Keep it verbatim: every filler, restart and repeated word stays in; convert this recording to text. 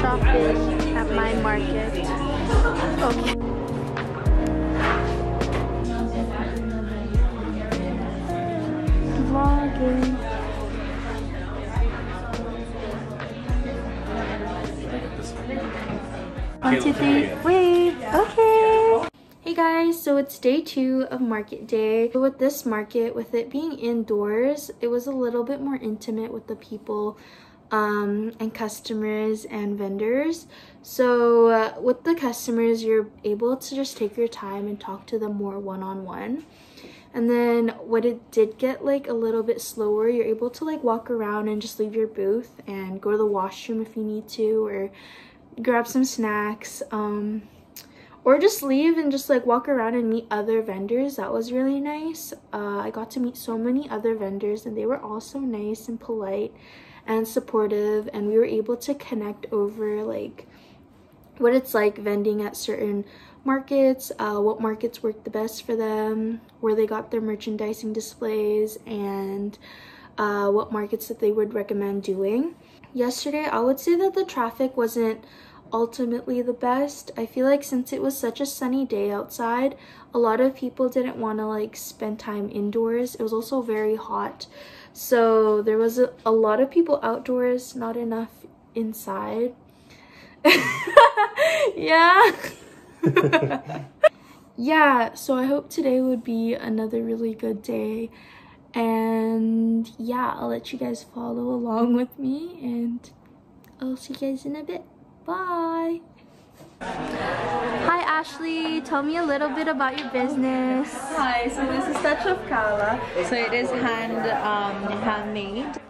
shopping at my market. Okay. Vlogging. One, two, three, wait, okay. Hey guys, so it's day two of market day. With this market, with it being indoors, it was a little bit more intimate with the people um, and customers and vendors. So uh, with the customers, you're able to just take your time and talk to them more one-on-one. And then when it did get like a little bit slower, you're able to like walk around and just leave your booth and go to the washroom if you need to, or grab some snacks, um or just leave and just like walk around and meet other vendors. That was really nice. uh I got to meet so many other vendors, and they were all so nice and polite and supportive, and we were able to connect over like what it's like vending at certain markets, uh what markets worked the best for them, where they got their merchandising displays, and uh what markets that they would recommend doing. Yesterday, I would say that the traffic wasn't ultimately the best. I feel like since it was such a sunny day outside, a lot of people didn't want to like spend time indoors. It was also very hot, so there was a, a lot of people outdoors, not enough inside. Yeah. Yeah, so I hope today would be another really good day. And yeah, I'll let you guys follow along with me, and I'll see you guys in a bit. Bye. Hi Ashley, tell me a little bit about your business. Hi, so this is Satch of Kala. So it is hand um, handmade.